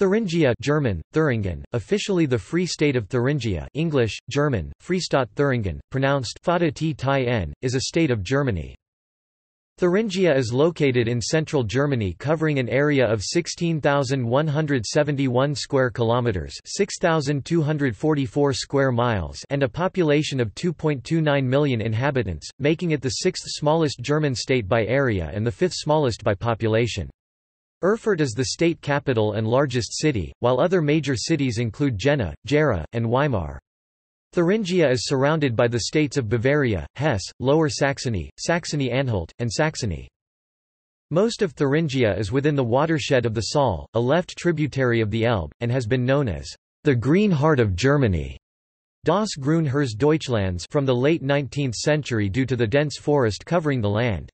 Thuringia German, Thuringen, officially the Free State of Thuringia English, German, Freistaat Thüringen, pronounced N, is a state of Germany. Thuringia is located in central Germany covering an area of 16,171 square kilometers, 6,244 square miles, and a population of 2.29 million inhabitants, making it the sixth smallest German state by area and the fifth smallest by population. Erfurt is the state capital and largest city, while other major cities include Jena, Gera, and Weimar. Thuringia is surrounded by the states of Bavaria, Hesse, Lower Saxony, Saxony-Anhalt, and Saxony. Most of Thuringia is within the watershed of the Saal, a left tributary of the Elbe, and has been known as the Green Heart of Germany, Das Grün Herz Deutschlands, from the late 19th century due to the dense forest covering the land.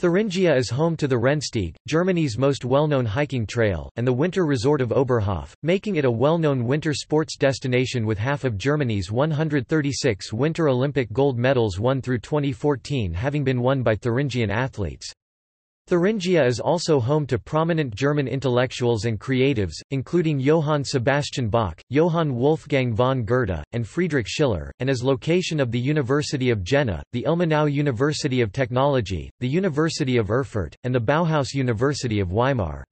Thuringia is home to the Rennsteig, Germany's most well-known hiking trail, and the winter resort of Oberhof, making it a well-known winter sports destination with half of Germany's 136 Winter Olympic gold medals won through 2014 having been won by Thuringian athletes. Thuringia is also home to prominent German intellectuals and creatives, including Johann Sebastian Bach, Johann Wolfgang von Goethe, and Friedrich Schiller, and is location of the University of Jena, the Ilmenau University of Technology, the University of Erfurt, and the Bauhaus University of Weimar.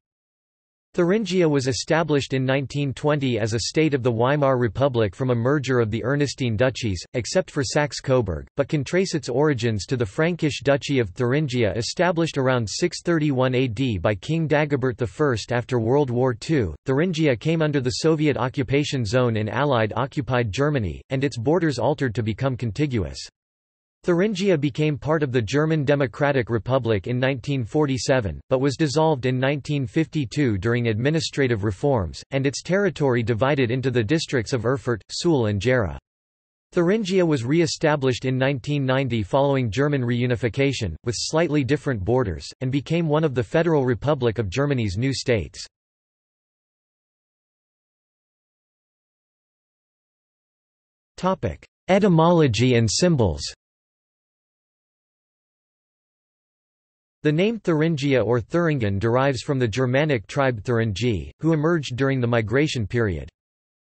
Thuringia was established in 1920 as a state of the Weimar Republic from a merger of the Ernestine duchies, except for Saxe-Coburg, but can trace its origins to the Frankish Duchy of Thuringia established around 631 AD by King Dagobert I. After World War II, Thuringia came under the Soviet occupation zone in Allied-occupied Germany, and its borders altered to become contiguous. Thuringia became part of the German Democratic Republic in 1947, but was dissolved in 1952 during administrative reforms, and its territory divided into the districts of Erfurt, Suhl and Gera. Thuringia was re-established in 1990 following German reunification, with slightly different borders, and became one of the Federal Republic of Germany's new states. Etymology and symbols. The name Thuringia or Thuringen derives from the Germanic tribe Thuringi, who emerged during the migration period.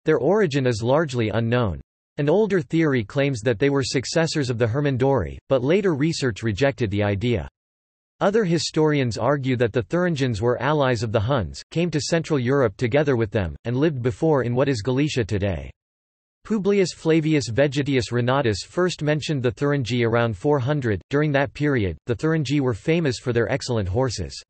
Their origin is largely unknown. An older theory claims that they were successors of the Hermandori, but later research rejected the idea. Other historians argue that the Thuringians were allies of the Huns, came to Central Europe together with them, and lived before in what is Galicia today. Publius Flavius Vegetius Renatus first mentioned the Thuringi around 400. During that period, the Thuringi were famous for their excellent horses.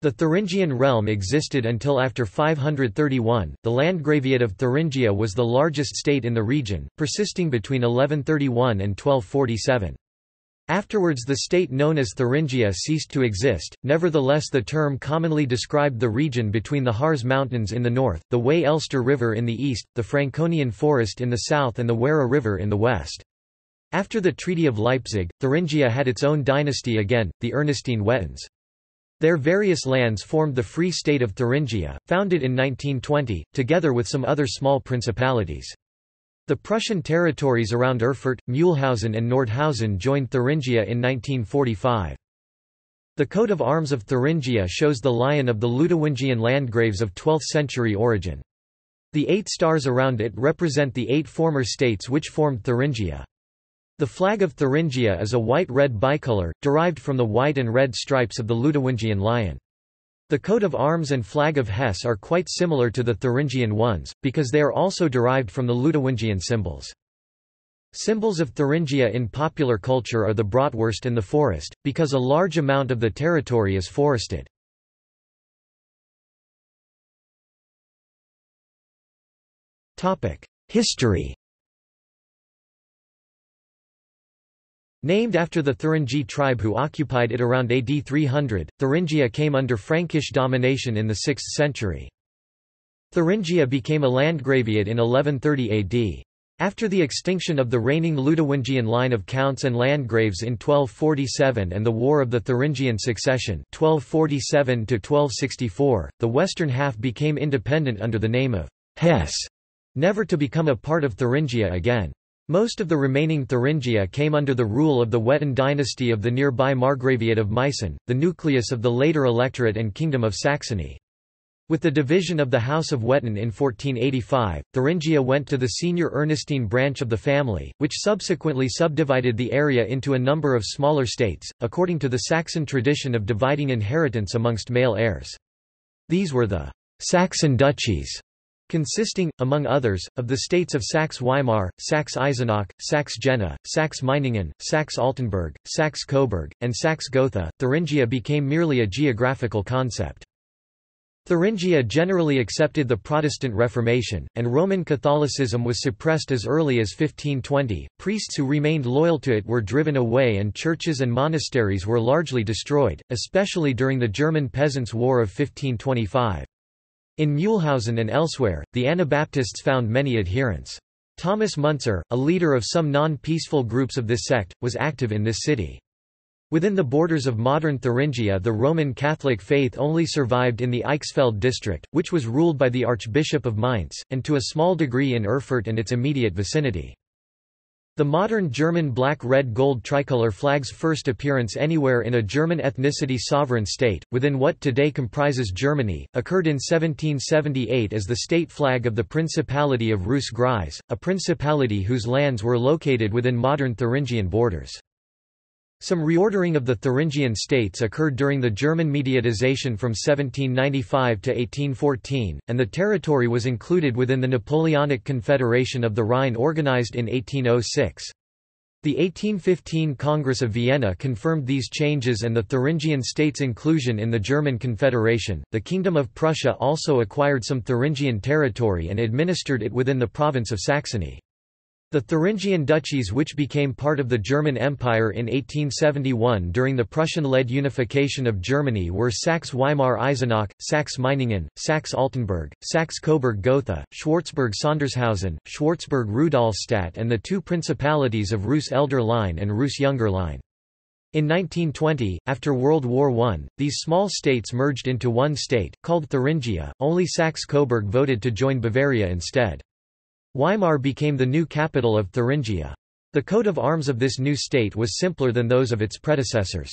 The Thuringian realm existed until after 531. The Landgraviate of Thuringia was the largest state in the region, persisting between 1131 and 1247. Afterwards the state known as Thuringia ceased to exist. Nevertheless the term commonly described the region between the Harz Mountains in the north, the Wey Elster River in the east, the Franconian Forest in the south and the Werra River in the west. After the Treaty of Leipzig, Thuringia had its own dynasty again, the Ernestine Wettins. Their various lands formed the Free State of Thuringia, founded in 1920, together with some other small principalities. The Prussian territories around Erfurt, Mühlhausen and Nordhausen joined Thuringia in 1945. The coat of arms of Thuringia shows the lion of the Ludowingian landgraves of 12th-century origin. The 8 stars around it represent the 8 former states which formed Thuringia. The flag of Thuringia is a white-red bicolor, derived from the white and red stripes of the Ludowingian lion. The coat of arms and flag of Hesse are quite similar to the Thuringian ones, because they are also derived from the Ludowingian symbols. Symbols of Thuringia in popular culture are the bratwurst and the forest, because a large amount of the territory is forested. History. Named after the Thuringi tribe who occupied it around AD 300, Thuringia came under Frankish domination in the 6th century. Thuringia became a landgraviate in 1130 AD. After the extinction of the reigning Ludowingian line of counts and landgraves in 1247 and the War of the Thuringian Succession 1247–1264, the western half became independent under the name of Hesse, never to become a part of Thuringia again. Most of the remaining Thuringia came under the rule of the Wettin dynasty of the nearby Margraviate of Meissen, the nucleus of the later Electorate and Kingdom of Saxony. With the division of the House of Wettin in 1485, Thuringia went to the senior Ernestine branch of the family, which subsequently subdivided the area into a number of smaller states, according to the Saxon tradition of dividing inheritance amongst male heirs. These were the Saxon duchies, consisting, among others, of the states of Saxe-Weimar, Saxe-Eisenach, Saxe-Jena, Saxe-Meiningen, Saxe-Altenburg, Saxe-Coburg, and Saxe-Gotha. Thuringia became merely a geographical concept. Thuringia generally accepted the Protestant Reformation, and Roman Catholicism was suppressed as early as 1520. Priests who remained loyal to it were driven away, and churches and monasteries were largely destroyed, especially during the German Peasants' War of 1525. In Mühlhausen and elsewhere, the Anabaptists found many adherents. Thomas Munzer, a leader of some non-peaceful groups of this sect, was active in this city. Within the borders of modern Thuringia, the Roman Catholic faith only survived in the Eichsfeld district, which was ruled by the Archbishop of Mainz, and to a small degree in Erfurt and its immediate vicinity. The modern German black-red-gold tricolor flag's first appearance anywhere in a German ethnicity sovereign state, within what today comprises Germany, occurred in 1778 as the state flag of the Principality of Reuss-Gries, a principality whose lands were located within modern Thuringian borders. Some reordering of the Thuringian states occurred during the German mediatization from 1795 to 1814, and the territory was included within the Napoleonic Confederation of the Rhine organized in 1806. The 1815 Congress of Vienna confirmed these changes and the Thuringian states' inclusion in the German Confederation. The Kingdom of Prussia also acquired some Thuringian territory and administered it within the province of Saxony. The Thuringian duchies, which became part of the German Empire in 1871 during the Prussian-led unification of Germany, were Saxe-Weimar-Eisenach, Saxe-Meiningen, Saxe-Altenburg, Saxe-Coburg-Gotha, Schwarzburg-Sondershausen, Schwarzburg-Rudolstadt, and the two principalities of Reuss-Elder Line and Reuss-Jünger Line. In 1920, after World War I, these small states merged into one state, called Thuringia. Only Saxe-Coburg voted to join Bavaria instead. Weimar became the new capital of Thuringia. The coat of arms of this new state was simpler than those of its predecessors.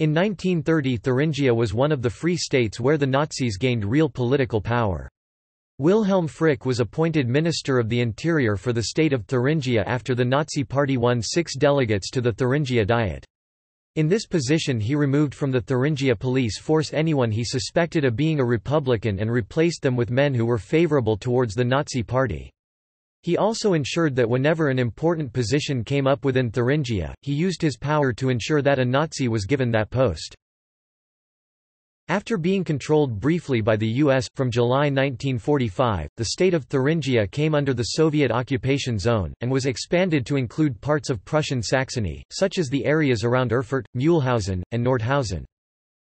In 1930, Thuringia was one of the free states where the Nazis gained real political power. Wilhelm Frick was appointed Minister of the Interior for the state of Thuringia after the Nazi Party won 6 delegates to the Thuringia Diet. In this position, he removed from the Thuringia police force anyone he suspected of being a Republican and replaced them with men who were favorable towards the Nazi Party. He also ensured that whenever an important position came up within Thuringia, he used his power to ensure that a Nazi was given that post. After being controlled briefly by the U.S., from July 1945, the state of Thuringia came under the Soviet occupation zone, and was expanded to include parts of Prussian Saxony, such as the areas around Erfurt, Mühlhausen, and Nordhausen.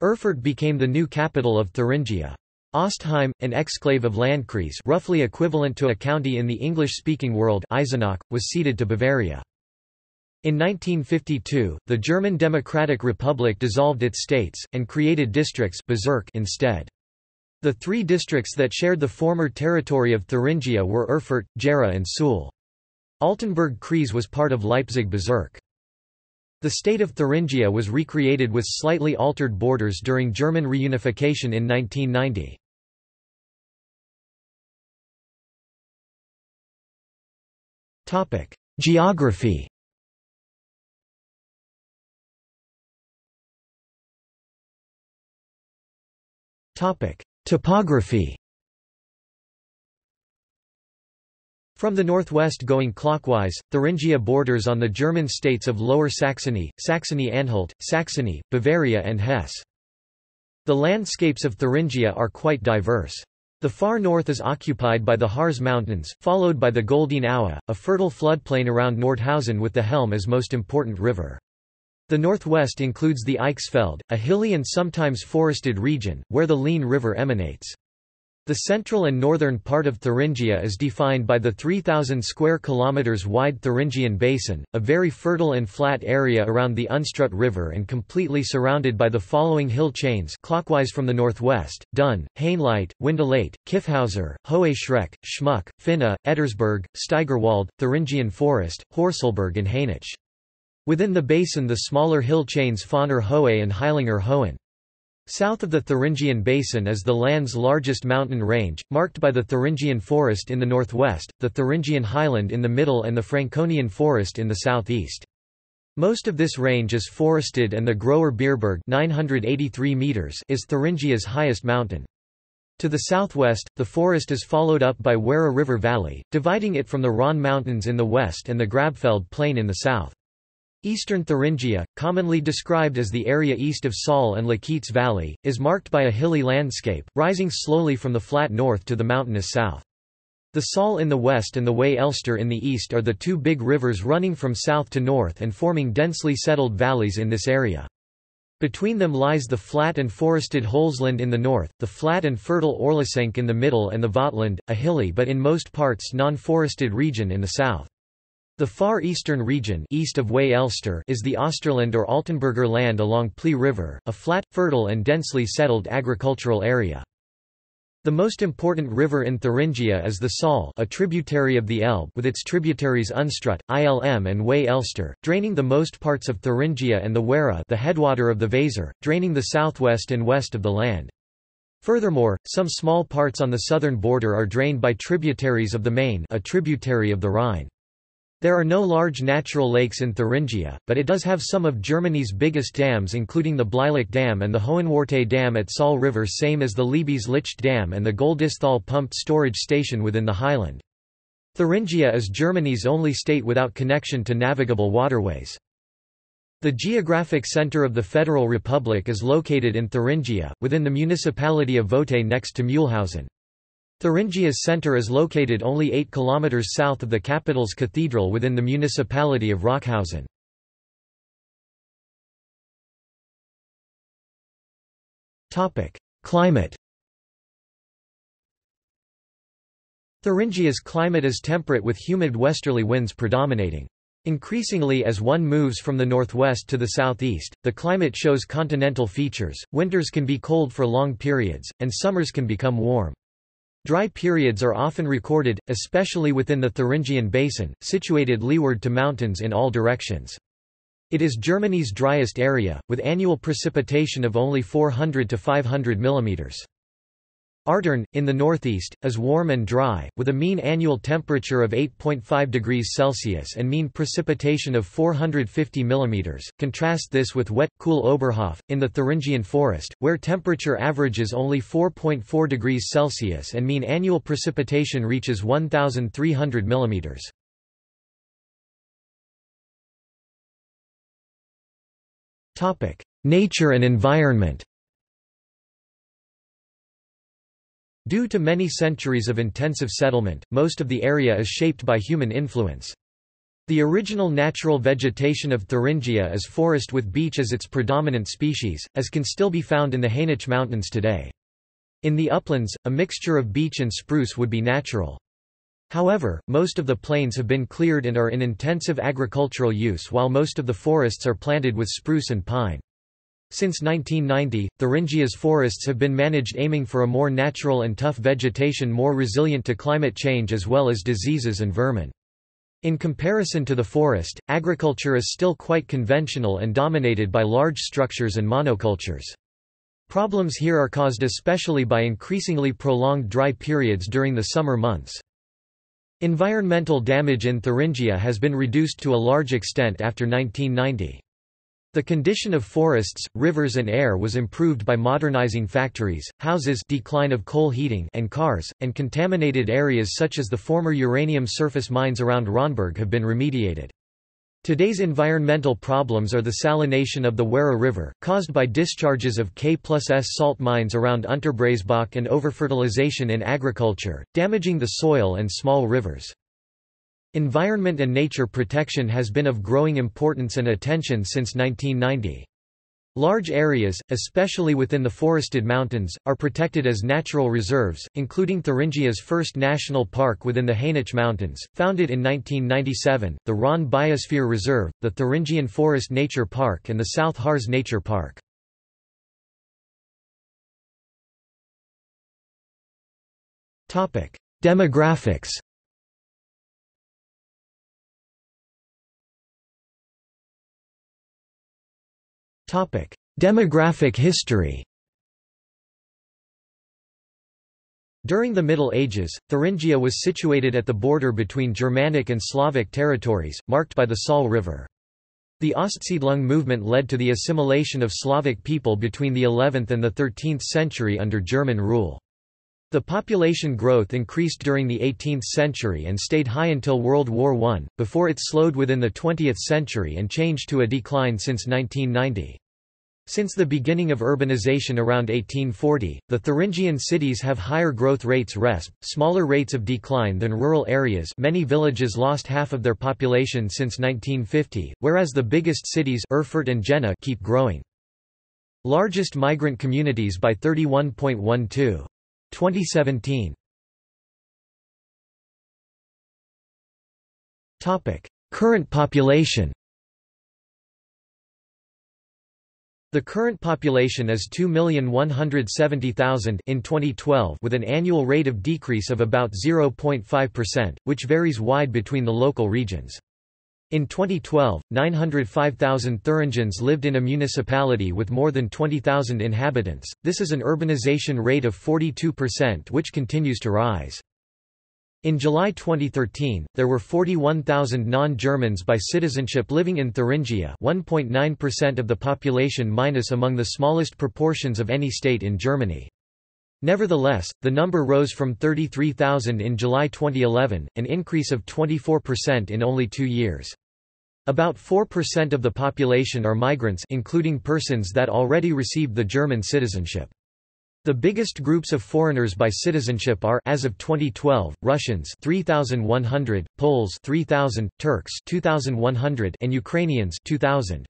Erfurt became the new capital of Thuringia. Ostheim, an exclave of Landkreis roughly equivalent to a county in the English-speaking world, Eisenach, was ceded to Bavaria. In 1952, the German Democratic Republic dissolved its states, and created districts Bezirk instead. The three districts that shared the former territory of Thuringia were Erfurt, Gera and Suhl. Altenburg-Kreis was part of Leipzig Bezirk. The state of Thuringia was recreated with slightly altered borders during German reunification in 1990. Geography. Topography. From the northwest going clockwise, Thuringia borders on the German states of Lower Saxony, Saxony-Anhalt, Saxony, Bavaria and Hesse. The landscapes of Thuringia are quite diverse. The far north is occupied by the Harz Mountains, followed by the Goldene Aue, a fertile floodplain around Nordhausen with the Helm as most important river. The northwest includes the Eichsfeld, a hilly and sometimes forested region, where the Leine River emanates. The central and northern part of Thuringia is defined by the 3,000 square kilometers wide Thuringian Basin, a very fertile and flat area around the Unstrut River and completely surrounded by the following hill chains clockwise from the northwest: Dunn, Hainleite, Windelate, Kiffhauser, Hohe Schreck, Schmuck, Finna, Ettersberg, Steigerwald, Thuringian Forest, Horselberg and Hainich. Within the basin, the smaller hill chains Fahner Hohe and Heilinger Hohen. South of the Thuringian Basin is the land's largest mountain range, marked by the Thuringian Forest in the northwest, the Thuringian Highland in the middle and the Franconian Forest in the southeast. Most of this range is forested and the Grower Bierberg 983 meters is Thuringia's highest mountain. To the southwest, the forest is followed up by Werra River Valley, dividing it from the Rhön Mountains in the west and the Grabfeld Plain in the south. Eastern Thuringia, commonly described as the area east of Saal and Lakeets Valley, is marked by a hilly landscape, rising slowly from the flat north to the mountainous south. The Saal in the west and the Wey Elster in the east are the two big rivers running from south to north and forming densely settled valleys in this area. Between them lies the flat and forested Holzland in the north, the flat and fertile Orlisenk in the middle and the Vogtland, a hilly but in most parts non-forested region in the south. The far eastern region east of Wey Elster is the Osterland or Altenburger Land along Plie River, a flat, fertile and densely settled agricultural area. The most important river in Thuringia is the Saal, a tributary of the Elbe, with its tributaries Unstrut, Ilm and Wey Elster, draining the most parts of Thuringia, and the Werra, the headwater of the Weser, draining the southwest and west of the land. Furthermore, some small parts on the southern border are drained by tributaries of the Main, a tributary of the Rhine. There are no large natural lakes in Thuringia, but it does have some of Germany's biggest dams, including the Bleilach Dam and the Hohenwarte Dam at Saal River, same as the Liebes-Licht Dam and the Goldisthal Pumped Storage Station within the highland. Thuringia is Germany's only state without connection to navigable waterways. The geographic center of the Federal Republic is located in Thuringia, within the municipality of Vote next to Mühlhausen. Thuringia's center is located only 8 km south of the capital's cathedral within the municipality of Rockhausen. Climate. Thuringia's climate is temperate with humid westerly winds predominating. Increasingly as one moves from the northwest to the southeast, the climate shows continental features. Winters can be cold for long periods, and summers can become warm. Dry periods are often recorded, especially within the Thuringian Basin, situated leeward to mountains in all directions. It is Germany's driest area, with annual precipitation of only 400 to 500 mm. Ardern, in the northeast, is warm and dry, with a mean annual temperature of 8.5 degrees Celsius and mean precipitation of 450 mm. Contrast this with wet, cool Oberhof, in the Thuringian Forest, where temperature averages only 4.4 degrees Celsius and mean annual precipitation reaches 1,300 mm. Nature and environment. Due to many centuries of intensive settlement, most of the area is shaped by human influence. The original natural vegetation of Thuringia is forest with beech as its predominant species, as can still be found in the Hainich Mountains today. In the uplands, a mixture of beech and spruce would be natural. However, most of the plains have been cleared and are in intensive agricultural use, while most of the forests are planted with spruce and pine. Since 1990, Thuringia's forests have been managed aiming for a more natural and tough vegetation more resilient to climate change as well as diseases and vermin. In comparison to the forest, agriculture is still quite conventional and dominated by large structures and monocultures. Problems here are caused especially by increasingly prolonged dry periods during the summer months. Environmental damage in Thuringia has been reduced to a large extent after 1990. The condition of forests, rivers and air was improved by modernizing factories, houses, decline of coal heating and cars, and contaminated areas such as the former uranium surface mines around Rhönberg have been remediated. Today's environmental problems are the salination of the Werra River, caused by discharges of K+S salt mines around Unterbreisbach, and overfertilization in agriculture, damaging the soil and small rivers. Environment and nature protection has been of growing importance and attention since 1990. Large areas, especially within the forested mountains, are protected as natural reserves, including Thuringia's first national park within the Hainich Mountains, founded in 1997, the Rhön Biosphere Reserve, the Thuringian Forest Nature Park and the South Harz Nature Park. Demographics. Demographic history. During the Middle Ages, Thuringia was situated at the border between Germanic and Slavic territories, marked by the Saal River. The Ostsiedlung movement led to the assimilation of Slavic people between the 11th and the 13th century under German rule. The population growth increased during the 18th century and stayed high until World War I, before it slowed within the 20th century and changed to a decline since 1990. Since the beginning of urbanization around 1840, the Thuringian cities have higher growth rates resp, smaller rates of decline than rural areas. Many villages lost half of their population since 1950, whereas the biggest cities Erfurt and Jena keep growing. Largest migrant communities by 31.12. 2017. Topic: Current population. The current population is 2,170,000 in 2012, with an annual rate of decrease of about 0.5%, which varies wide between the local regions. In 2012, 905,000 Thuringians lived in a municipality with more than 20,000 inhabitants. This is an urbanization rate of 42%, which continues to rise. In July 2013, there were 41,000 non-Germans by citizenship living in Thuringia, 1.9% of the population, minus among the smallest proportions of any state in Germany. Nevertheless, the number rose from 33,000 in July 2011, an increase of 24% in only 2 years. About 4% of the population are migrants, including persons that already received the German citizenship. The biggest groups of foreigners by citizenship are, as of 2012, Russians 3,100, Poles 3,000, Turks 2,100, and Ukrainians 2,000.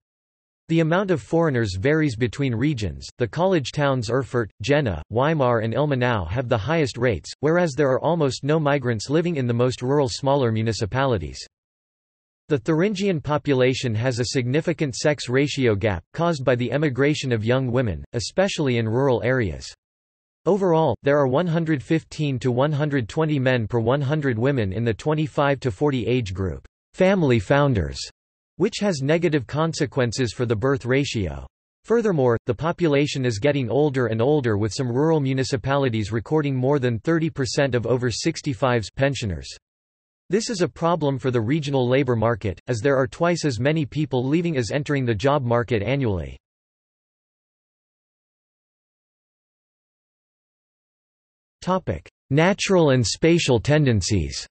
The amount of foreigners varies between regions. The college towns Erfurt, Jena, Weimar, and Ilmenau have the highest rates, whereas there are almost no migrants living in the most rural smaller municipalities. The Thuringian population has a significant sex ratio gap, caused by the emigration of young women, especially in rural areas. Overall, there are 115 to 120 men per 100 women in the 25 to 40 age group, family founders, which has negative consequences for the birth ratio. Furthermore, the population is getting older and older, with some rural municipalities recording more than 30% of over 65s pensioners. This is a problem for the regional labor market, as there are twice as many people leaving as entering the job market annually. Natural and spatial tendencies.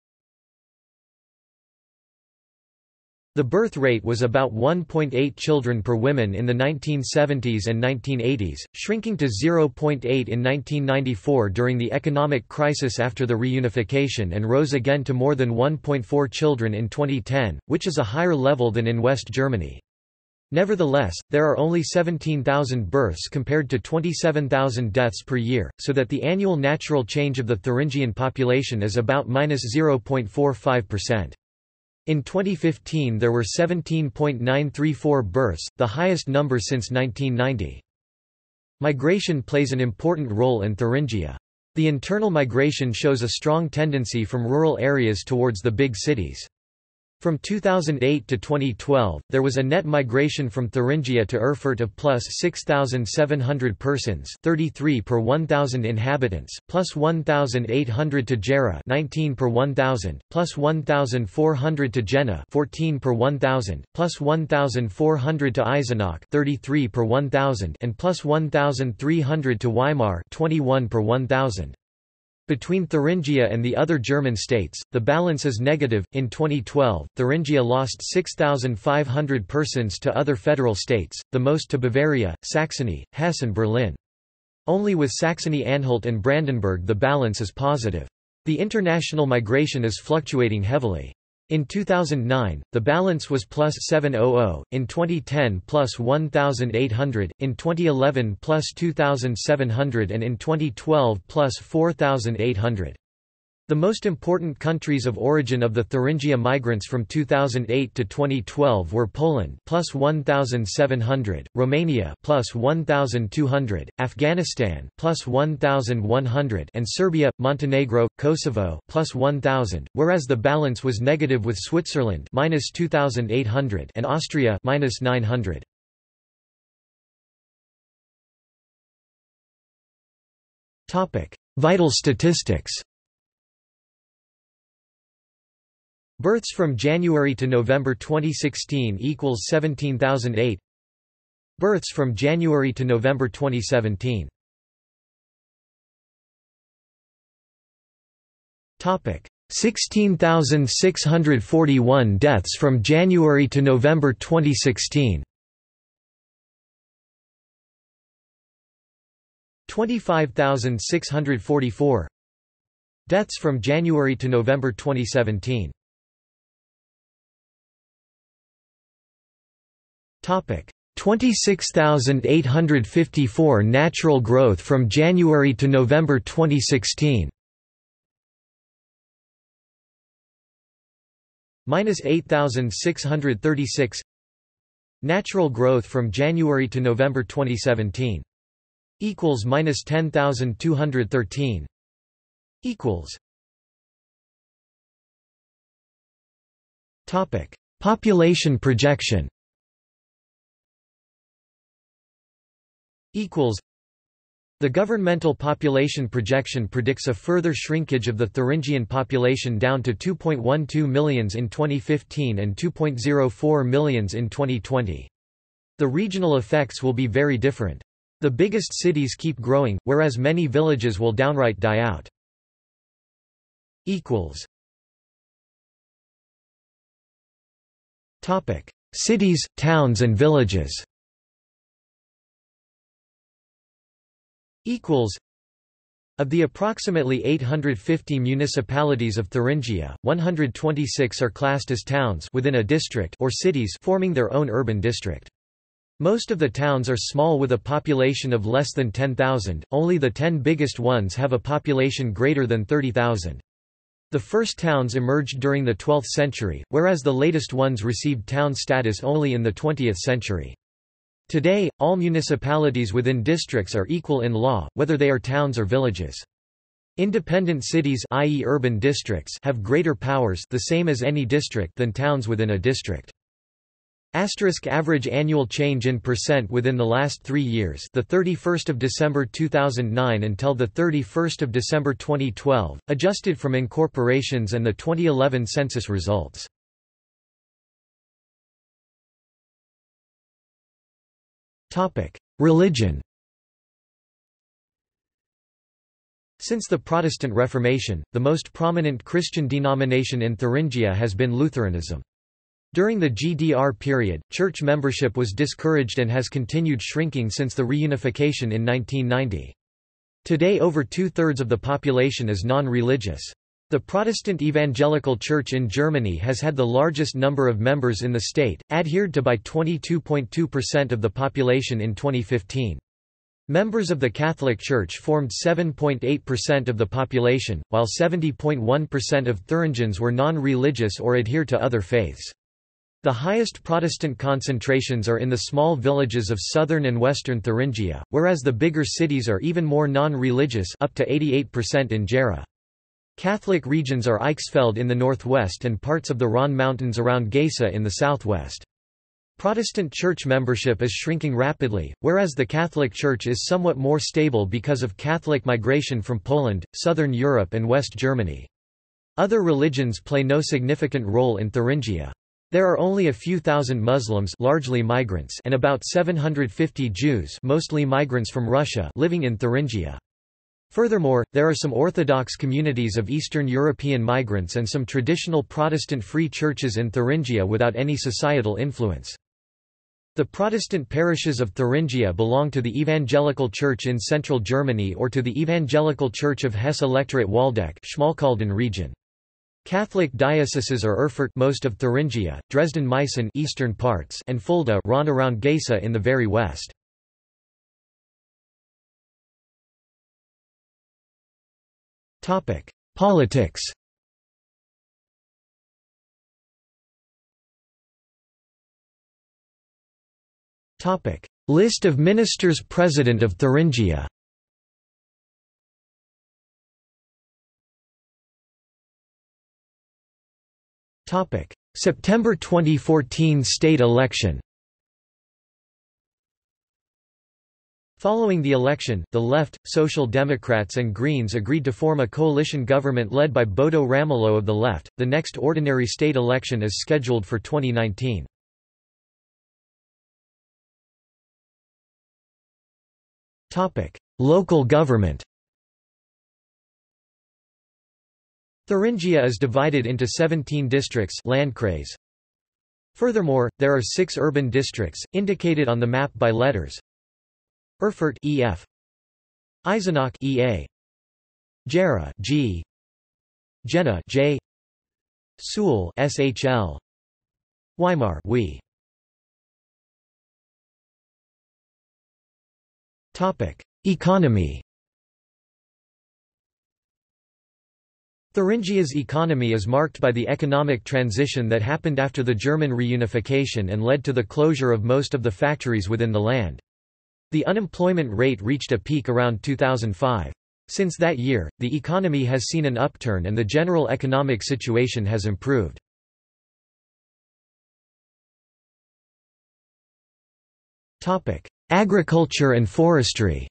The birth rate was about 1.8 children per woman in the 1970s and 1980s, shrinking to 0.8 in 1994 during the economic crisis after the reunification, and rose again to more than 1.4 children in 2010, which is a higher level than in West Germany. Nevertheless, there are only 17,000 births compared to 27,000 deaths per year, so that the annual natural change of the Thuringian population is about -0.45%. In 2015 there were 17.934 births, the highest number since 1990. Migration plays an important role in Thuringia. The internal migration shows a strong tendency from rural areas towards the big cities. From 2008 to 2012, there was a net migration from Thuringia to Erfurt of plus 6,700 persons, 33 per 1,000 inhabitants, plus 1,800 to Gera, 19 per 1,000, plus 1,400 to Jena, 14 per 1,000, plus 1,400 to Eisenach, 33 per 1,000, and plus 1,300 to Weimar, 21 per 1,000. Between Thuringia and the other German states, the balance is negative. In 2012, Thuringia lost 6,500 persons to other federal states, the most to Bavaria, Saxony, Hesse, and Berlin. Only with Saxony-Anhalt and Brandenburg the balance is positive. The international migration is fluctuating heavily. In 2009, the balance was plus 700, in 2010 plus 1,800, in 2011 plus 2,700, and in 2012 plus 4,800. The most important countries of origin of the Thuringia migrants from 2008 to 2012 were Poland plus 1,700, Romania plus 1,200, Afghanistan plus 1,100, and Serbia, Montenegro, Kosovo plus 1,000, whereas the balance was negative with Switzerland minus 2,800 and Austria minus 900. Topic: Vital statistics. Births from January to November 2016 equals 17,008. Births from January to November 2017. Topic: 16,641 deaths from January to November 2016. 25,644 deaths from January to November 2017. Topic: 26,854 natural growth from January to November 2016. -8,636 natural growth from January to November 2017 equals -10,213 equals. Topic: population projection equals. The governmental population projection predicts a further shrinkage of the Thuringian population down to 2.12 millions in 2015 and 2.04 millions in 2020. The regional effects will be very different. The biggest cities keep growing, whereas many villages will downright die out. Equals. Topic: cities, towns and villages. Equals. Of the approximately 850 municipalities of Thuringia, 126 are classed as towns within a district or cities forming their own urban district. Most of the towns are small with a population of less than 10,000, only the 10 biggest ones have a population greater than 30,000. The first towns emerged during the 12th century, whereas the latest ones received town status only in the 20th century. Today, all municipalities within districts are equal in law, whether they are towns or villages. Independent cities, i.e. urban districts, have greater powers, the same as any district, than towns within a district. Asterisk average annual change in percent within the last 3 years, the 31st of December 2009 until the 31st of December 2012, adjusted from incorporations and the 2011 census results. Religion. Since the Protestant Reformation, the most prominent Christian denomination in Thuringia has been Lutheranism. During the GDR period, church membership was discouraged and has continued shrinking since the reunification in 1990. Today over two-thirds of the population is non-religious. The Protestant Evangelical Church in Germany has had the largest number of members in the state, adhered to by 22.2% of the population in 2015. Members of the Catholic Church formed 7.8% of the population, while 70.1% of Thuringians were non-religious or adhere to other faiths. The highest Protestant concentrations are in the small villages of southern and western Thuringia, whereas the bigger cities are even more non-religious, up to 88% in Gera. Catholic regions are Eichsfeld in the northwest and parts of the Rhön Mountains around Gesa in the southwest. Protestant church membership is shrinking rapidly, whereas the Catholic Church is somewhat more stable because of Catholic migration from Poland, southern Europe and West Germany. Other religions play no significant role in Thuringia. There are only a few thousand Muslims, largely migrants, and about 750 Jews, mostly migrants from Russia, living in Thuringia. Furthermore, there are some Orthodox communities of Eastern European migrants and some traditional Protestant free churches in Thuringia without any societal influence. The Protestant parishes of Thuringia belong to the Evangelical Church in central Germany or to the Evangelical Church of Hesse Electorate Waldeck Schmalkalden region. Catholic dioceses are Erfurt most of Thuringia, Dresden-Meißen eastern parts, and Fulda Rhön around Gesa in the very west. Politics. List of ministers president of Thuringia. September 2014 state election. Following the election, the Left, Social Democrats and Greens agreed to form a coalition government led by Bodo Ramelow of the Left. The next ordinary state election is scheduled for 2019. Topic: Local government. Thuringia is divided into 17 districts, landkreis. Furthermore, there are 6 urban districts indicated on the map by letters. Erfurt (EF), Eisenach (EA), Gera (G), Jena (J), Suhl (SHL), Weimar (WE). Topic: Economy. Thuringia's economy is marked by the economic transition that happened after the German reunification and led to the closure of most of the factories within the land. The unemployment rate reached a peak around 2005. Since that year, the economy has seen an upturn and the general economic situation has improved. Topic: Agriculture and forestry.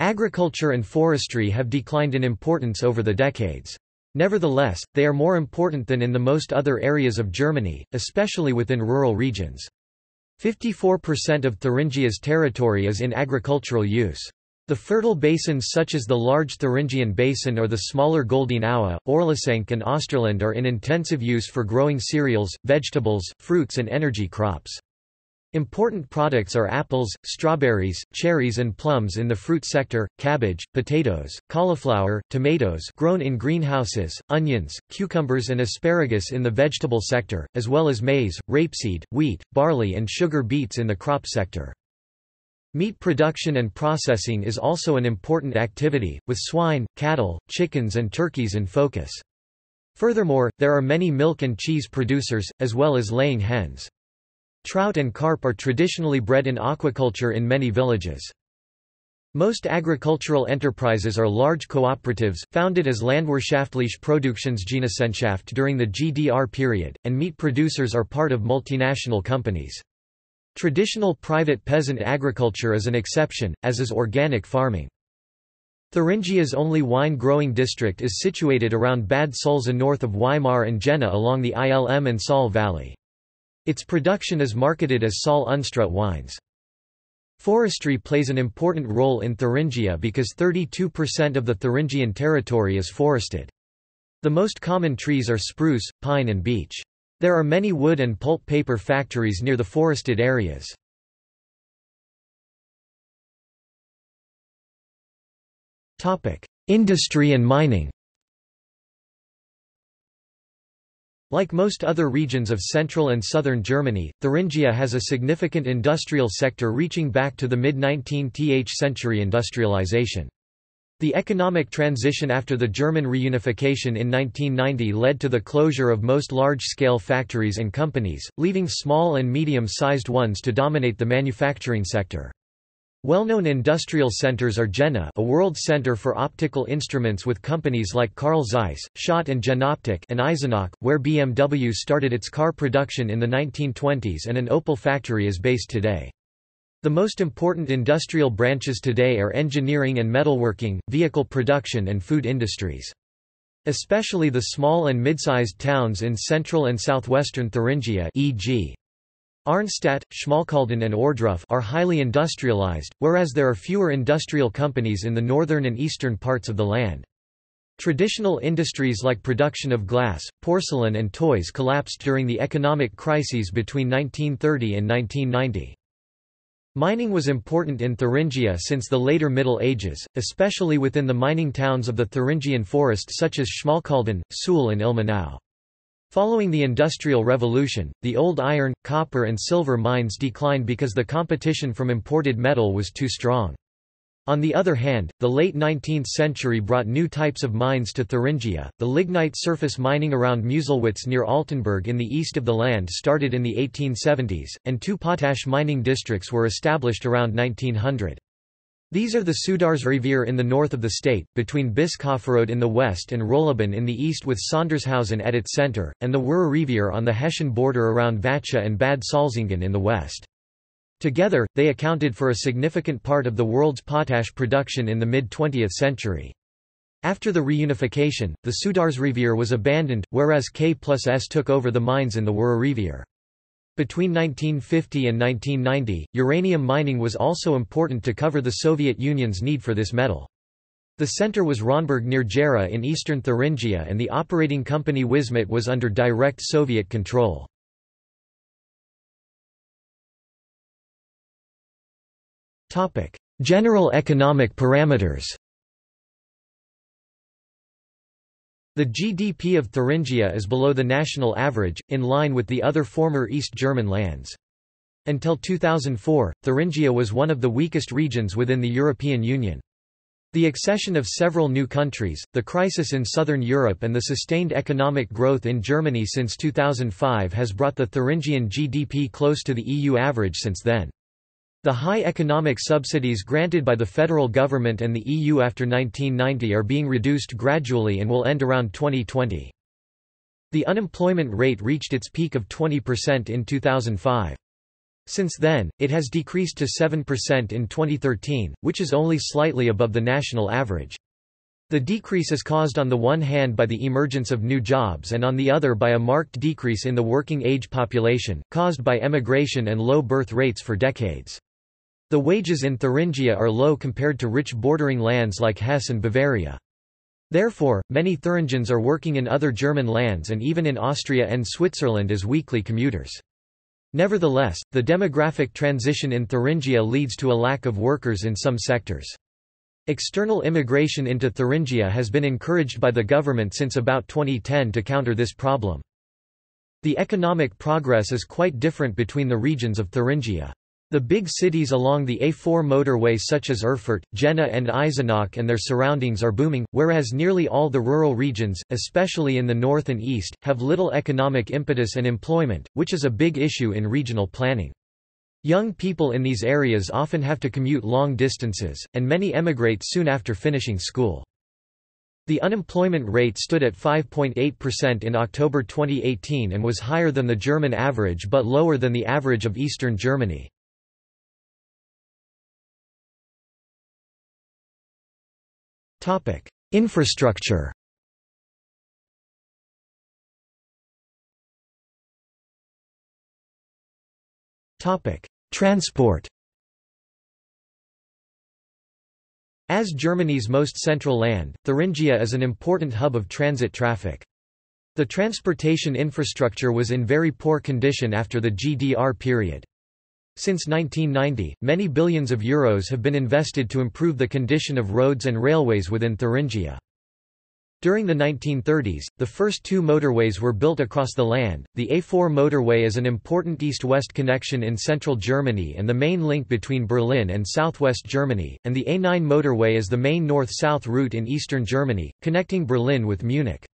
Agriculture and forestry have declined in importance over the decades. Nevertheless, they are more important than in the most other areas of Germany, especially within rural regions. 54% of Thuringia's territory is in agricultural use. The fertile basins such as the large Thuringian Basin or the smaller Goldene Aue, Orlisenk and Osterland are in intensive use for growing cereals, vegetables, fruits and energy crops. Important products are apples, strawberries, cherries and plums in the fruit sector, cabbage, potatoes, cauliflower, tomatoes grown in greenhouses, onions, cucumbers and asparagus in the vegetable sector, as well as maize, rapeseed, wheat, barley and sugar beets in the crop sector. Meat production and processing is also an important activity, with swine, cattle, chickens and turkeys in focus. Furthermore, there are many milk and cheese producers, as well as laying hens. Trout and carp are traditionally bred in aquaculture in many villages. Most agricultural enterprises are large cooperatives, founded as landwirtschaftliche Produktionsgenossenschaft during the GDR period, and meat producers are part of multinational companies. Traditional private peasant agriculture is an exception, as is organic farming. Thuringia's only wine-growing district is situated around Bad Sulza north of Weimar and Jena along the ILM and Saal Valley. Its production is marketed as Saal Unstrut wines. Forestry plays an important role in Thuringia because 32% of the Thuringian territory is forested. The most common trees are spruce, pine and beech. There are many wood and pulp paper factories near the forested areas. Industry and mining. Like most other regions of central and southern Germany, Thuringia has a significant industrial sector reaching back to the mid-19th century industrialization. The economic transition after the German reunification in 1990 led to the closure of most large-scale factories and companies, leaving small and medium-sized ones to dominate the manufacturing sector. Well-known industrial centers are Jena, a world center for optical instruments with companies like Carl Zeiss, Schott and Jenoptik, and Eisenach, where BMW started its car production in the 1920s, and an Opel factory is based today. The most important industrial branches today are engineering and metalworking, vehicle production and food industries. Especially the small and mid-sized towns in central and southwestern Thuringia, e.g. Arnstadt, Schmalkalden and Ohrdruf, are highly industrialized, whereas there are fewer industrial companies in the northern and eastern parts of the land. Traditional industries like production of glass, porcelain and toys collapsed during the economic crises between 1930 and 1990. Mining was important in Thuringia since the later Middle Ages, especially within the mining towns of the Thuringian Forest such as Schmalkalden, Suhl and Ilmenau. Following the Industrial Revolution, the old iron, copper and silver mines declined because the competition from imported metal was too strong. On the other hand, the late 19th century brought new types of mines to Thuringia. The lignite surface mining around Muselwitz near Altenburg in the east of the land started in the 1870s, and 2 potash mining districts were established around 1900. These are the Sudarsrevier in the north of the state, between Bischofferode in the west and Rolleben in the east with Sondershausen at its center, and the Werrerevier on the Hessian border around Vacha and Bad Salzungen in the west. Together, they accounted for a significant part of the world's potash production in the mid-20th century. After the reunification, the Sudarsrevier was abandoned, whereas K+S took over the mines in the Werra-Revier. Between 1950 and 1990, uranium mining was also important to cover the Soviet Union's need for this metal. The center was Ronberg near Gera in eastern Thuringia, and the operating company Wismut was under direct Soviet control. General economic parameters. The GDP of Thuringia is below the national average, in line with the other former East German lands. Until 2004, Thuringia was one of the weakest regions within the European Union. The accession of several new countries, the crisis in southern Europe and the sustained economic growth in Germany since 2005 has brought the Thuringian GDP close to the EU average since then. The high economic subsidies granted by the federal government and the EU after 1990 are being reduced gradually and will end around 2020. The unemployment rate reached its peak of 20% in 2005. Since then, it has decreased to 7% in 2013, which is only slightly above the national average. The decrease is caused on the one hand by the emergence of new jobs and on the other by a marked decrease in the working-age population, caused by emigration and low birth rates for decades. The wages in Thuringia are low compared to rich bordering lands like Hesse and Bavaria. Therefore, many Thuringians are working in other German lands and even in Austria and Switzerland as weekly commuters. Nevertheless, the demographic transition in Thuringia leads to a lack of workers in some sectors. External immigration into Thuringia has been encouraged by the government since about 2010 to counter this problem. The economic progress is quite different between the regions of Thuringia. The big cities along the A4 motorway such as Erfurt, Jena and Eisenach and their surroundings are booming, whereas nearly all the rural regions, especially in the north and east, have little economic impetus and employment, which is a big issue in regional planning. Young people in these areas often have to commute long distances, and many emigrate soon after finishing school. The unemployment rate stood at 5.8% in October 2018 and was higher than the German average but lower than the average of eastern Germany. Infrastructure. Transport. As Germany's most central land, Thuringia is an important hub of transit traffic. The transportation infrastructure was in very poor condition after the GDR period. Since 1990, many billions of euros have been invested to improve the condition of roads and railways within Thuringia. During the 1930s, the first two motorways were built across the land. The A4 motorway is an important east-west connection in central Germany and the main link between Berlin and southwest Germany, and the A9 motorway is the main north-south route in eastern Germany, connecting Berlin with Munich.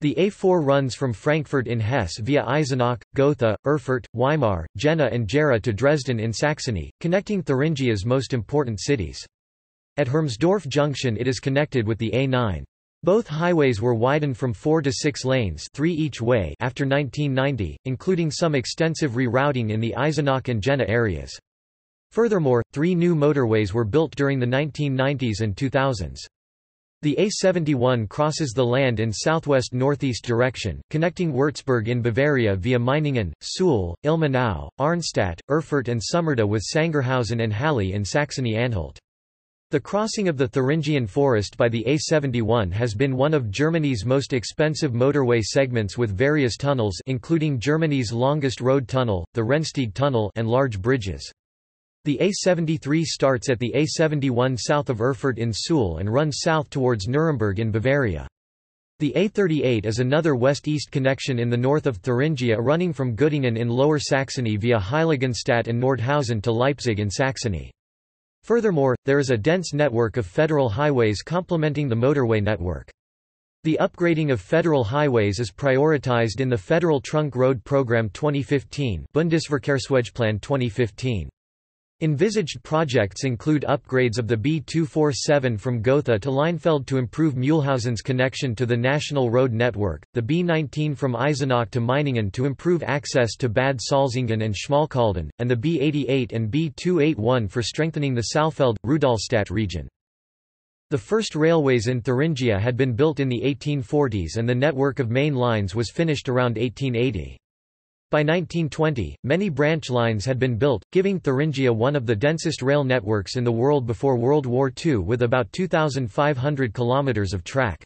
The A4 runs from Frankfurt in Hesse via Eisenach, Gotha, Erfurt, Weimar, Jena and Gera to Dresden in Saxony, connecting Thuringia's most important cities. At Hermsdorf Junction it is connected with the A9. Both highways were widened from 4 to 6 lanes, 3 each way, after 1990, including some extensive rerouting in the Eisenach and Jena areas. Furthermore, 3 new motorways were built during the 1990s and 2000s. The A71 crosses the land in southwest-northeast direction, connecting Würzburg in Bavaria via Meiningen, Suhl, Ilmenau, Arnstadt, Erfurt and Summerda with Sangerhausen and Halle in Saxony-Anhalt. The crossing of the Thuringian Forest by the A71 has been one of Germany's most expensive motorway segments with various tunnels including Germany's longest road tunnel, the Rennsteig tunnel and large bridges. The A73 starts at the A71 south of Erfurt in Suhl and runs south towards Nuremberg in Bavaria. The A38 is another west-east connection in the north of Thuringia running from Göttingen in Lower Saxony via Heiligenstadt and Nordhausen to Leipzig in Saxony. Furthermore, there is a dense network of federal highways complementing the motorway network. The upgrading of federal highways is prioritized in the Federal Trunk Road Program 2015 Bundesverkehrswegeplan 2015. Envisaged projects include upgrades of the B247 from Gotha to Leinfeld to improve Mühlhausen's connection to the national road network, the B19 from Eisenach to Meiningen to improve access to Bad Salzungen and Schmalkalden, and the B88 and B281 for strengthening the Saalfeld-Rudolstadt region. The first railways in Thuringia had been built in the 1840s and the network of main lines was finished around 1880. By 1920, many branch lines had been built, giving Thuringia one of the densest rail networks in the world before World War II with about 2,500 kilometers of track.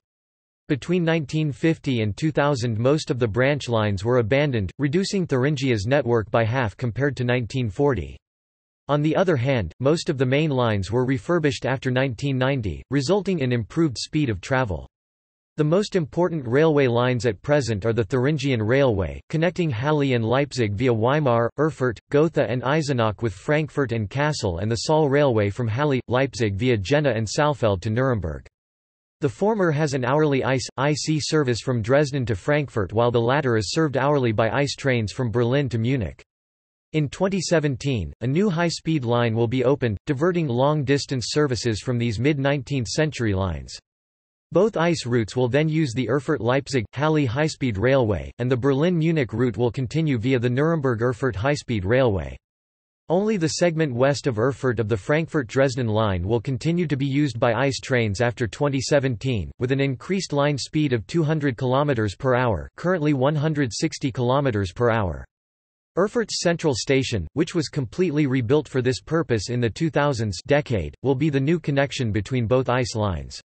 Between 1950 and 2000 most of the branch lines were abandoned, reducing Thuringia's network by half compared to 1940. On the other hand, most of the main lines were refurbished after 1990, resulting in improved speed of travel. The most important railway lines at present are the Thuringian Railway, connecting Halle and Leipzig via Weimar, Erfurt, Gotha and Eisenach with Frankfurt and Kassel, and the Saal Railway from Halle, Leipzig via Jena and Saalfeld to Nuremberg. The former has an hourly ICE service from Dresden to Frankfurt, while the latter is served hourly by ICE trains from Berlin to Munich. In 2017, a new high-speed line will be opened, diverting long-distance services from these mid-19th-century lines. Both ICE routes will then use the Erfurt-Leipzig-Halle high-speed railway, and the Berlin-Munich route will continue via the Nuremberg-Erfurt high-speed railway. Only the segment west of Erfurt of the Frankfurt-Dresden line will continue to be used by ICE trains after 2017, with an increased line speed of 200 km per hour, currently 160 km per hour. Erfurt's central station, which was completely rebuilt for this purpose in the 2000s decade, will be the new connection between both ICE lines.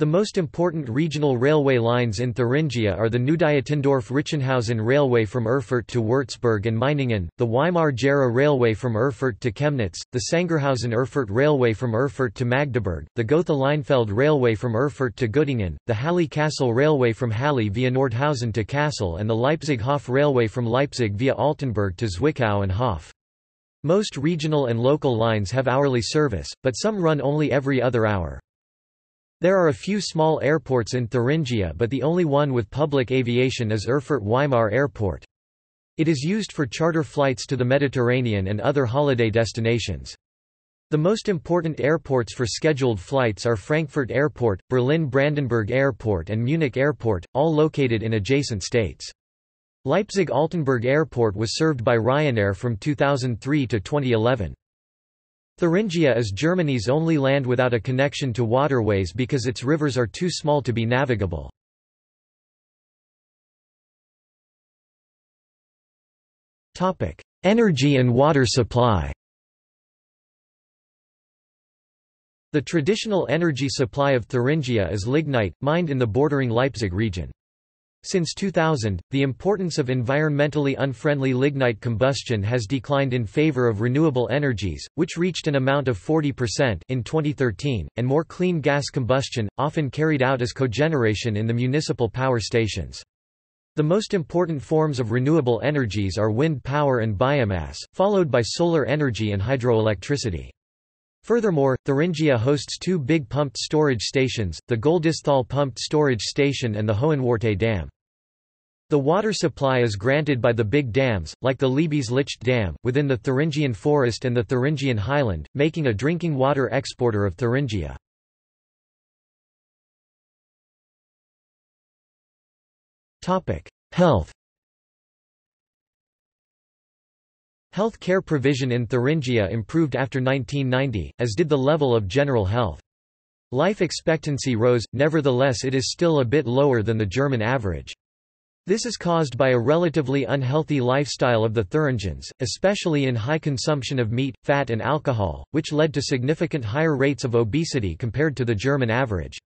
The most important regional railway lines in Thuringia are the Neudietendorf-Richenhausen Railway from Erfurt to Würzburg and Meiningen, the Weimar-Gera Railway from Erfurt to Chemnitz, the Sangerhausen-Erfurt Railway from Erfurt to Magdeburg, the Gotha-Leinfeld Railway from Erfurt to Göttingen, the Halle-Kassel Railway from Halle via Nordhausen to Kassel, and the Leipzig-Hof Railway from Leipzig via Altenburg to Zwickau and Hof. Most regional and local lines have hourly service, but some run only every other hour. There are a few small airports in Thuringia, but the only one with public aviation is Erfurt Weimar Airport. It is used for charter flights to the Mediterranean and other holiday destinations. The most important airports for scheduled flights are Frankfurt Airport, Berlin Brandenburg Airport and Munich Airport, all located in adjacent states. Leipzig-Altenburg Airport was served by Ryanair from 2003 to 2011. Thuringia is Germany's only land without a connection to waterways because its rivers are too small to be navigable. Energy and water supply. The traditional energy supply of Thuringia is lignite, mined in the bordering Leipzig region. Since 2000, the importance of environmentally unfriendly lignite combustion has declined in favor of renewable energies, which reached an amount of 40% in 2013, and more clean gas combustion, often carried out as cogeneration in the municipal power stations. The most important forms of renewable energies are wind power and biomass, followed by solar energy and hydroelectricity. Furthermore, Thuringia hosts two big pumped storage stations, the Goldisthal Pumped Storage Station and the Hohenwarte Dam. The water supply is granted by the big dams, like the Liebes-Licht Dam, within the Thuringian Forest and the Thuringian Highland, making a drinking water exporter of Thuringia. Health. Health care provision in Thuringia improved after 1990, as did the level of general health. Life expectancy rose, nevertheless it is still a bit lower than the German average. This is caused by a relatively unhealthy lifestyle of the Thuringians, especially in high consumption of meat, fat and alcohol, which led to significant higher rates of obesity compared to the German average.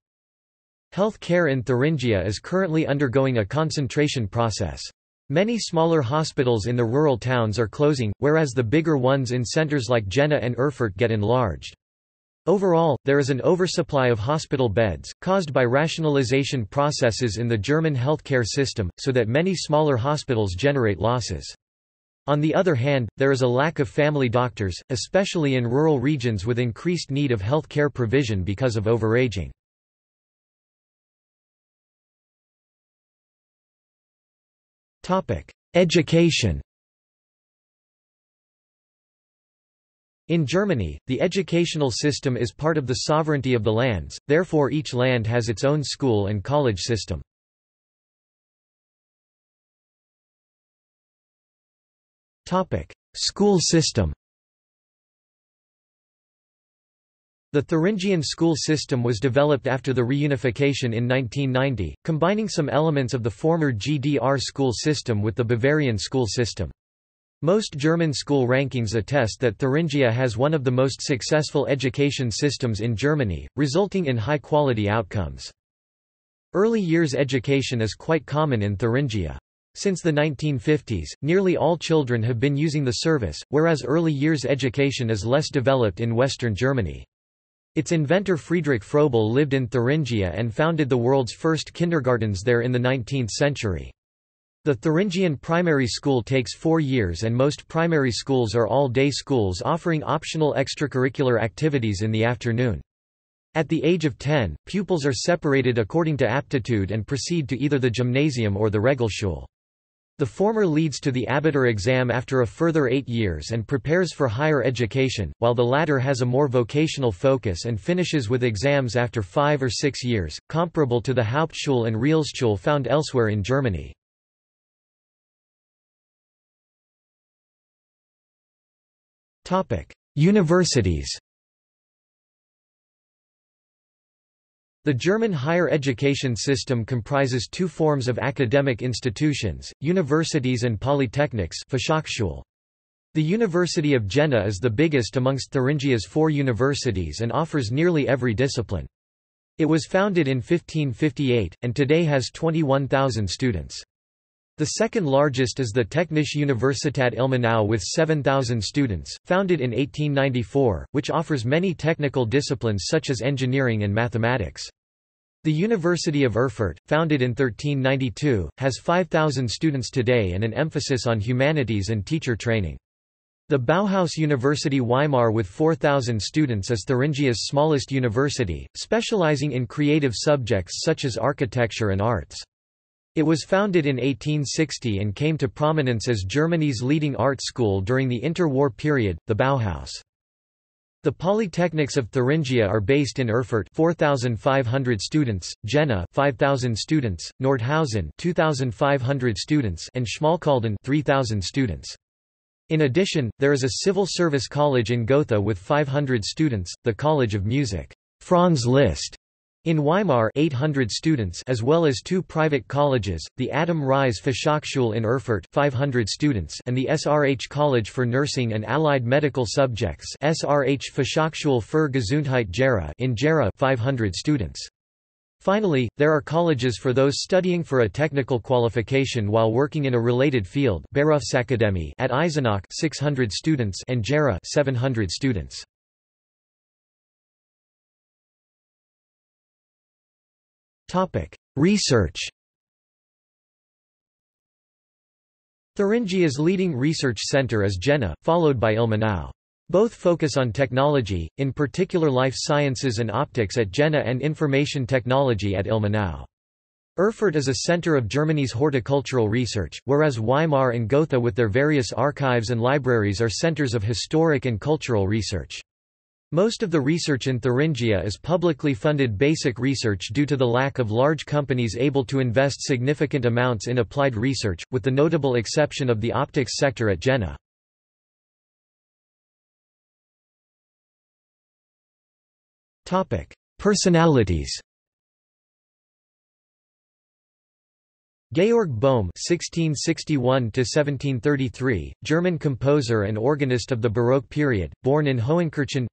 Health care in Thuringia is currently undergoing a concentration process. Many smaller hospitals in the rural towns are closing, whereas the bigger ones in centers like Jena and Erfurt get enlarged. Overall, there is an oversupply of hospital beds, caused by rationalization processes in the German healthcare system, so that many smaller hospitals generate losses. On the other hand, there is a lack of family doctors, especially in rural regions with increased need of healthcare provision because of overaging. Education. In Germany, the educational system is part of the sovereignty of the lands, therefore each land has its own school and college system. School system. The Thuringian school system was developed after the reunification in 1990, combining some elements of the former GDR school system with the Bavarian school system. Most German school rankings attest that Thuringia has one of the most successful education systems in Germany, resulting in high-quality outcomes. Early years education is quite common in Thuringia. Since the 1950s, nearly all children have been using the service, whereas early years education is less developed in Western Germany. Its inventor Friedrich Froebel lived in Thuringia and founded the world's first kindergartens there in the 19th century. The Thuringian primary school takes 4 years and most primary schools are all-day schools offering optional extracurricular activities in the afternoon. At the age of 10, pupils are separated according to aptitude and proceed to either the gymnasium or the Regelschule. The former leads to the Abitur exam after a further 8 years and prepares for higher education, while the latter has a more vocational focus and finishes with exams after 5 or 6 years, comparable to the Hauptschule and Realschule found elsewhere in Germany. Universities. The German higher education system comprises two forms of academic institutions, universities and polytechnics. The University of Jena is the biggest amongst Thuringia's 4 universities and offers nearly every discipline. It was founded in 1558, and today has 21,000 students. The second largest is the Technische Universität Ilmenau with 7,000 students, founded in 1894, which offers many technical disciplines such as engineering and mathematics. The University of Erfurt, founded in 1392, has 5,000 students today and an emphasis on humanities and teacher training. The Bauhaus University Weimar with 4,000 students is Thuringia's smallest university, specializing in creative subjects such as architecture and arts. It was founded in 1860 and came to prominence as Germany's leading art school during the interwar period, the Bauhaus. The polytechnics of Thuringia are based in Erfurt 4,500 students, Jena 5,000 students, Nordhausen 2,500 students and Schmalkalden 3,000 students. In addition, there is a civil service college in Gotha with 500 students, the College of Music Franz Liszt in Weimar 800 students as well as 2 private colleges, the Adam Ries Fachhochschule in Erfurt 500 students and the SRH College for Nursing and Allied Medical Subjects SRH Fachhochschule für Gesundheit Gera in Gera 500 students. Finally, there are colleges for those studying for a technical qualification while working in a related field Berufsakademie at Eisenach 600 students and Gera 700 students. Research. Thuringia's leading research centre is Jena, followed by Ilmenau. Both focus on technology, in particular life sciences and optics at Jena and information technology at Ilmenau. Erfurt is a centre of Germany's horticultural research, whereas Weimar and Gotha with their various archives and libraries are centres of historic and cultural research. Most of the research in Thuringia is publicly funded basic research due to the lack of large companies able to invest significant amounts in applied research, with the notable exception of the optics sector at Jena. Personalities. Georg Boehm (1661–1733), German composer and organist of the Baroque period, born in Hohenkirchen.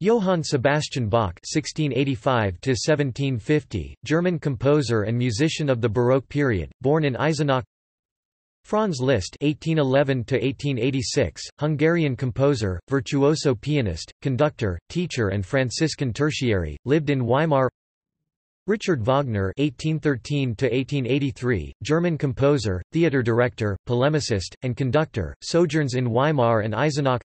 Johann Sebastian Bach (1685–1750), German composer and musician of the Baroque period, born in Eisenach. Franz Liszt (1811–1886), Hungarian composer, virtuoso pianist, conductor, teacher and Franciscan tertiary, lived in Weimar. Richard Wagner (1813–1883), German composer, theater director, polemicist, and conductor, sojourns in Weimar and Eisenach.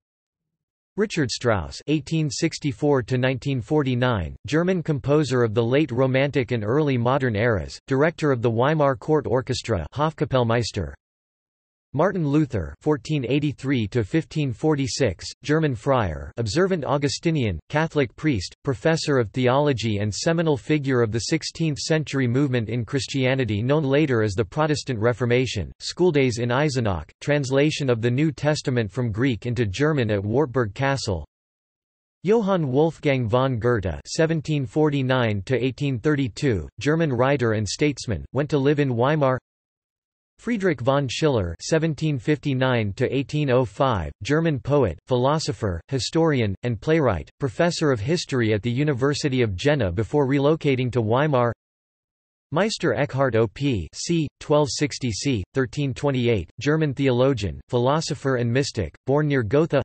Richard Strauss (1864–1949), German composer of the late Romantic and early modern eras, director of the Weimar Court Orchestra Hofkapellmeister. Martin Luther (1483–1546), German friar, observant Augustinian, Catholic priest, professor of theology and seminal figure of the 16th-century movement in Christianity known later as the Protestant Reformation, schooldays in Eisenach, translation of the New Testament from Greek into German at Wartburg Castle. Johann Wolfgang von Goethe (1749–1832), German writer and statesman, went to live in Weimar. Friedrich von Schiller (1759–1805), German poet, philosopher, historian, and playwright, professor of history at the University of Jena before relocating to Weimar. Meister Eckhard Op. c. 1260–c. 1328, German theologian, philosopher, and mystic, born near Gotha.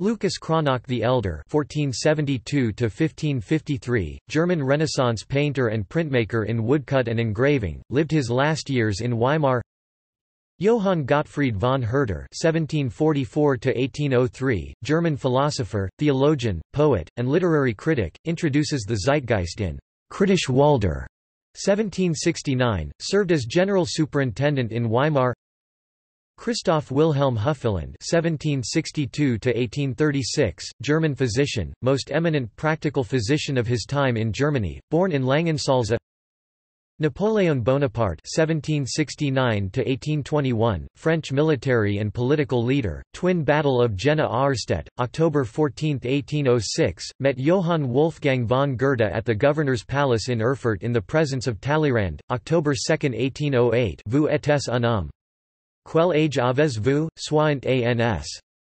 Lucas Cranach the Elder (1472–1553), German Renaissance painter and printmaker in woodcut and engraving, lived his last years in Weimar. Johann Gottfried von Herder (1744–1803), German philosopher, theologian, poet, and literary critic, introduces the Zeitgeist in *Kritische Wälder* (1769). Served as general superintendent in Weimar. Christoph Wilhelm Huffeland (1762–1836), German physician, most eminent practical physician of his time in Germany, born in Langensalza. Napoleon Bonaparte (1769–1821), French military and political leader, twin Battle of Jena-Auerstedt, October 14, 1806, met Johann Wolfgang von Goethe at the Governor's Palace in Erfurt in the presence of Talleyrand, October 2, 1808 Vous êtes un homme. Quel âge avez-vous, soint ans?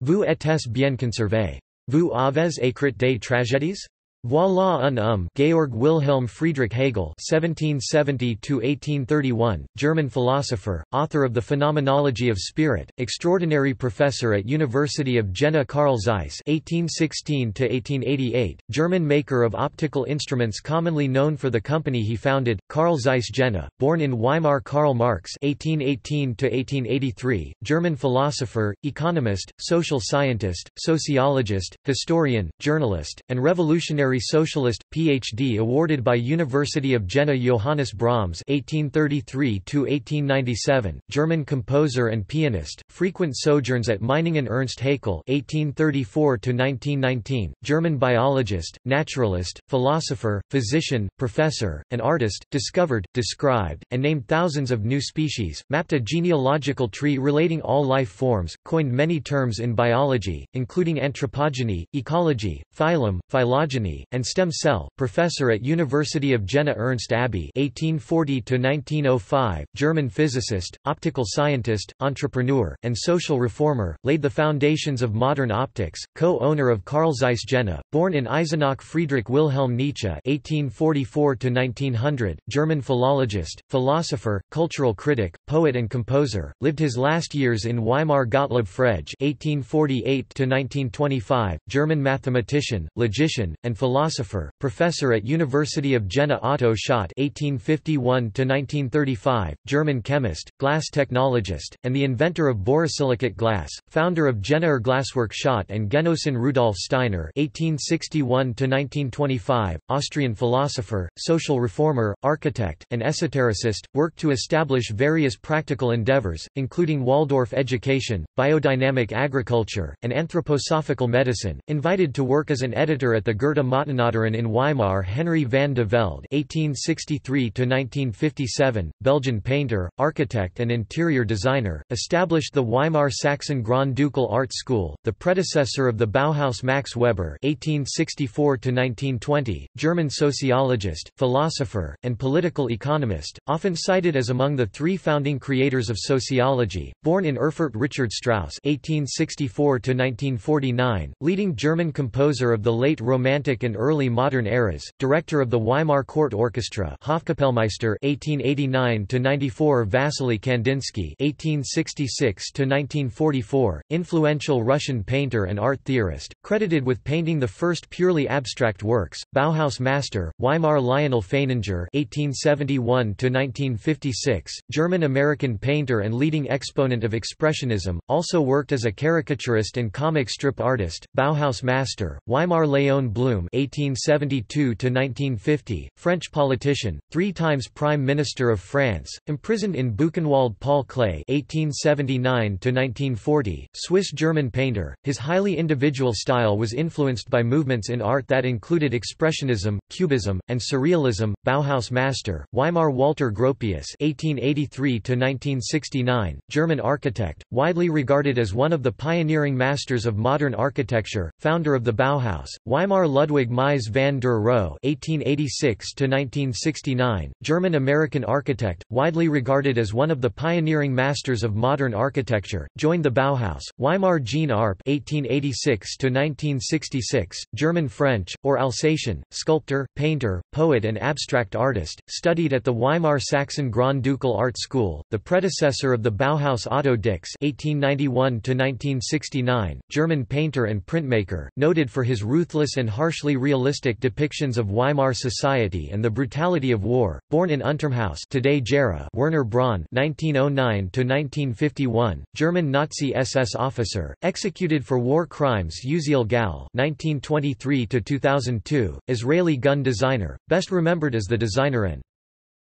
Vous êtes bien conservé. Vous avez écrit des tragédies? Voilà un homme. Georg Wilhelm Friedrich Hegel (1770–1831), German philosopher, author of The Phenomenology of Spirit, extraordinary professor at University of Jena. Carl Zeiss (1816–1888), German maker of optical instruments commonly known for the company he founded, Carl Zeiss Jena, born in Weimar. Karl Marx (1818–1883), German philosopher, economist, social scientist, sociologist, historian, journalist, and revolutionary socialist, Ph.D. awarded by University of Jena. Johannes Brahms (1833–1897), German composer and pianist, frequent sojourns at Meiningen. Ernst Haeckel (1834–1919), German biologist, naturalist, philosopher, physician, professor, and artist, discovered, described, and named thousands of new species, mapped a genealogical tree relating all life forms, coined many terms in biology, including anthropogeny, ecology, phylum, phylogeny, and stem cell, professor at University of Jena. Ernst Abbe (1840–1905), German physicist, optical scientist, entrepreneur, and social reformer, laid the foundations of modern optics, co-owner of Carl Zeiss Jena, born in Eisenach. Friedrich Wilhelm Nietzsche (1844–1900), German philologist, philosopher, cultural critic, poet and composer, lived his last years in Weimar. Gottlob Frege (1848–1925), German mathematician, logician, and philosopher, professor at University of Jena. Otto Schott (1851–1935), German chemist, glass technologist, and the inventor of borosilicate glass, founder of Jenaer Glaswerk Schott and Genosin. Rudolf Steiner (1861–1925), Austrian philosopher, social reformer, architect, and esotericist, worked to establish various practical endeavors, including Waldorf education, biodynamic agriculture, and anthroposophical medicine. Invited to work as an editor at the Goethe-Matenaderin in Weimar. Henry van de Velde (1863–1957), Belgian painter, architect and interior designer, established the Weimar Saxon Grand Ducal Art School, the predecessor of the Bauhaus. Max Weber (1864–1920), German sociologist, philosopher, and political economist, often cited as among the three founding creators of sociology, born in Erfurt. Richard Strauss (1864–1949), leading German composer of the late Romantic and early modern eras, director of the Weimar Court Orchestra Hofkapellmeister (1889–94). Vasily Kandinsky (1866–1944), War, influential Russian painter and art theorist, credited with painting the first purely abstract works, Bauhaus master, Weimar Lionel Feininger (1871–1956), German-American painter and leading exponent of Expressionism, also worked as a caricaturist and comic strip artist, Bauhaus master, Weimar Léon Blum (1872–1950), French politician, 3 times Prime Minister of France, imprisoned in Buchenwald Paul Klee (1879–1940), Swiss-German painter. His highly individual style was influenced by movements in art that included Expressionism, Cubism, and Surrealism. Bauhaus master, Weimar Walter Gropius (1883–1969), German architect, widely regarded as one of the pioneering masters of modern architecture, founder of the Bauhaus. Weimar Ludwig Mies van der Rohe (1886–1969), German-American architect, widely regarded as one of the pioneering masters of modern architecture, joined the Bauhaus. Weimar Jean Arp (1886–1966), German-French, or Alsatian, sculptor, painter, poet and abstract artist, studied at the Weimar Saxon Grand Ducal Art School, the predecessor of the Bauhaus. Otto Dix (1891–1969), German painter and printmaker, noted for his ruthless and harshly realistic depictions of Weimar society and the brutality of war, born in Untermhaus (today Gera). Werner Braun (1909–1951), German Nazi SS officer, executed for war crimes. Uziel Gal (1923–2002), Israeli gun designer, best remembered as the designer and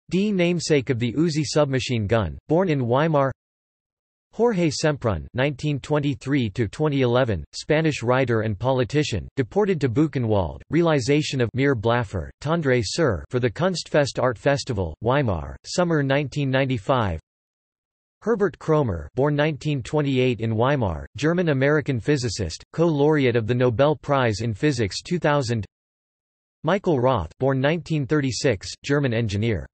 D namesake of the Uzi submachine gun, born in Weimar. Jorge Semprún (1923–2011), Spanish writer and politician, deported to Buchenwald. Realization of Mir Blaffer, Tendre Sur for the Kunstfest Art Festival, Weimar, summer 1995. Herbert Kromer, born 1928 in Weimar, German-American physicist, co-laureate of the Nobel Prize in Physics 2000. Michael Roth, born 1936, German engineer.